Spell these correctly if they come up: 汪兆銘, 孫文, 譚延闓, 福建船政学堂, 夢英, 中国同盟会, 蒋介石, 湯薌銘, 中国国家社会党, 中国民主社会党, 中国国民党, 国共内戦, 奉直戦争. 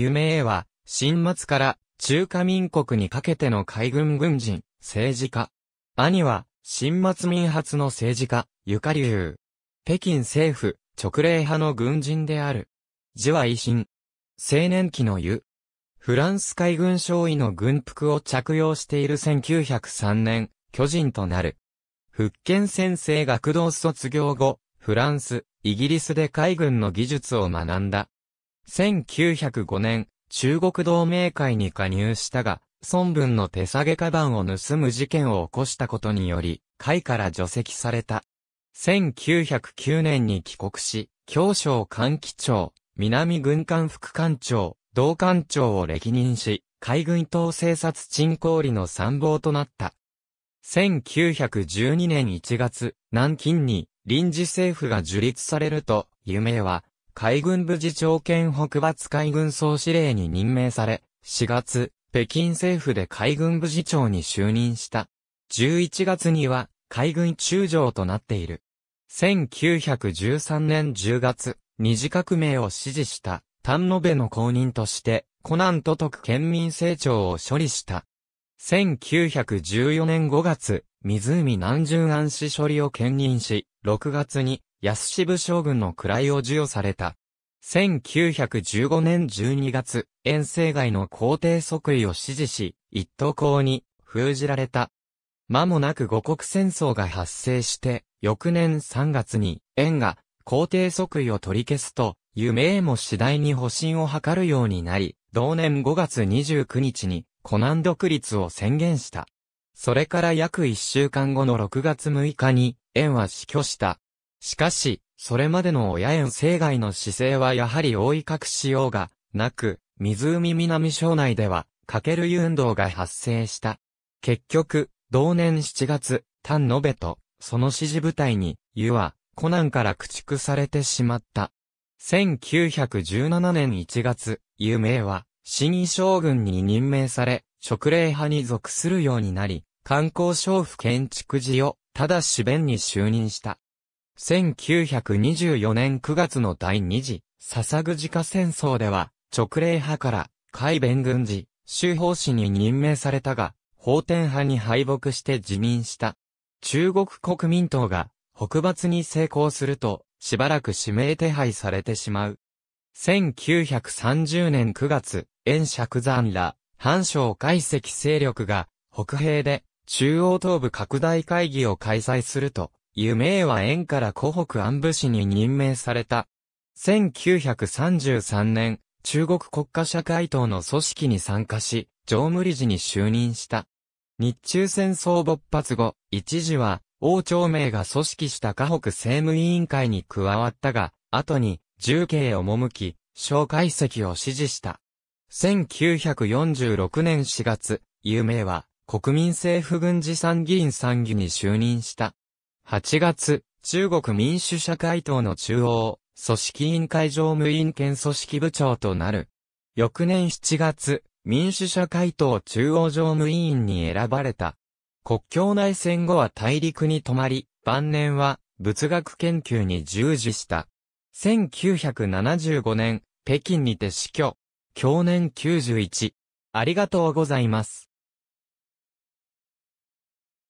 夢英は、清末から中華民国にかけての海軍軍人、政治家。兄は、清末民初の政治家、ゆかりゅう。北京政府、勅令派の軍人である。字は維新。青年期のゆ。フランス海軍少尉の軍服を着用している1903年、巨人となる。福建潜水学堂卒業後、フランス、イギリスで海軍の技術を学んだ。1905年、中国同盟会に加入したが、孫文の手提げカバンを盗む事件を起こしたことにより、会から除籍された。1909年に帰国し、京省艦機長、南軍艦副艦長、同艦長を歴任し、海軍統制殺沈行李の参謀となった。1912年1月、南京に臨時政府が樹立されると、夢英は海軍部次長兼北伐海軍総司令に任命され、4月、北京政府で海軍部次長に就任した。11月には海軍中将となっている。1913年10月、二次革命を支持した譚延の後任として、湖南都督県民政庁を処理した。1914年5月、湖南淳安市処理を兼任し、6月に安支部将軍の位を授与された。1915年12月、遠征外の皇帝即位を支持し、一等功に封じられた。間もなく五国戦争が発生して、翌年3月に、燕が皇帝即位を取り消すと、夢英も次第に保身を図るようになり、同年5月29日に、湖南独立を宣言した。それから約1週間後の6月6日に、燕は死去した。しかし、それまでの親燕征外の姿勢はやはり覆い隠しようがなく、湖南省内では、かける湯運動が発生した。結局、同年7月、譚延と、その支持部隊に、湯は、湖南から駆逐されてしまった。1917年1月、夢英は、新将軍に任命され、勅令派に属するようになり、観光省府建築事を、直弁に就任した。1924年9月の第二次、笹具地下戦争では、勅令派から、海弁軍事、州法使に任命されたが、奉天派に敗北して辞任した。中国国民党が、北伐に成功すると、しばらく指名手配されてしまう。1930年9月、燕石山ら、藩省介石勢力が、北平で、中央東部拡大会議を開催すると、夢英は燕から湖北安部市に任命された。1933年、中国国家社会党の組織に参加し、常務理事に就任した。日中戦争勃発後、一時は、汪兆銘が組織した河北政務委員会に加わったが、後に、重慶へ赴き、蒋介石を支持した。1946年4月、夢英は国民政府軍事参議院参議に就任した。8月、中国民主社会党の中央、組織委員会常務委員兼組織部長となる。翌年7月、民主社会党中央常務委員に選ばれた。国共内戦後は大陸に泊まり、晩年は仏学研究に従事した。1975年、北京にて死去。享年91。ありがとうございます。